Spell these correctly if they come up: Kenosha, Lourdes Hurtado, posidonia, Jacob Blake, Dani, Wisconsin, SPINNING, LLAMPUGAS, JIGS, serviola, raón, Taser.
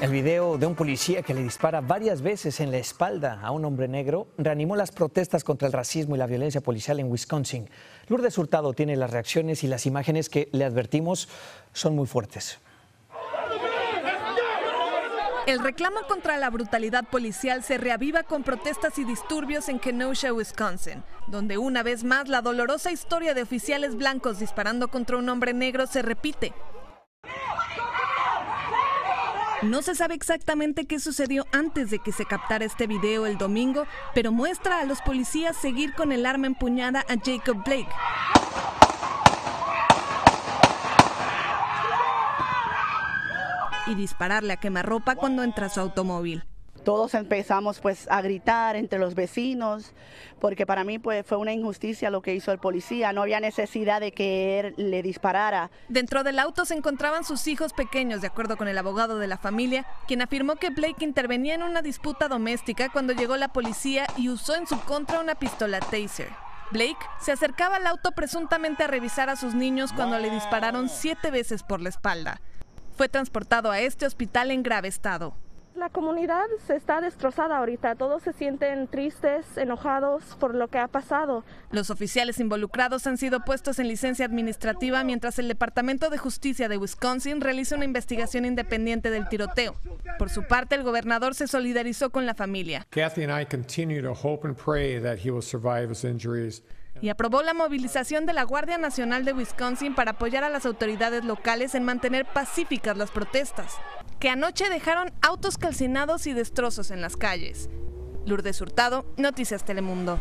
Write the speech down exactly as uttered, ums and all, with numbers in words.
El video de un policía que le dispara varias veces en la espalda a un hombre negro reanimó las protestas contra el racismo y la violencia policial en Wisconsin. Lourdes Hurtado tiene las reacciones y las imágenes que le advertimos son muy fuertes. El reclamo contra la brutalidad policial se reaviva con protestas y disturbios en Kenosha, Wisconsin, donde una vez más la dolorosa historia de oficiales blancos disparando contra un hombre negro se repite. No se sabe exactamente qué sucedió antes de que se captara este video el domingo, pero muestra a los policías seguir con el arma empuñada a Jacob Blake. Y dispararle a quemarropa cuando entra a su automóvil. Todos empezamos pues a gritar entre los vecinos, porque para mí pues fue una injusticia lo que hizo el policía, no había necesidad de que él le disparara. Dentro del auto se encontraban sus hijos pequeños, de acuerdo con el abogado de la familia, quien afirmó que Blake intervenía en una disputa doméstica cuando llegó la policía y usó en su contra una pistola Taser. Blake se acercaba al auto presuntamente a revisar a sus niños cuando le dispararon siete veces por la espalda. Fue transportado a este hospital en grave estado. La comunidad se está destrozada ahorita, todos se sienten tristes, enojados por lo que ha pasado. Los oficiales involucrados han sido puestos en licencia administrativa mientras el Departamento de Justicia de Wisconsin realiza una investigación independiente del tiroteo. Por su parte, el gobernador se solidarizó con la familia. Kathy and I continue to hope and pray that he will survive his injuries. Y aprobó la movilización de la Guardia Nacional de Wisconsin para apoyar a las autoridades locales en mantener pacíficas las protestas, que anoche dejaron autos calcinados y destrozos en las calles. Lourdes Hurtado, Noticias Telemundo.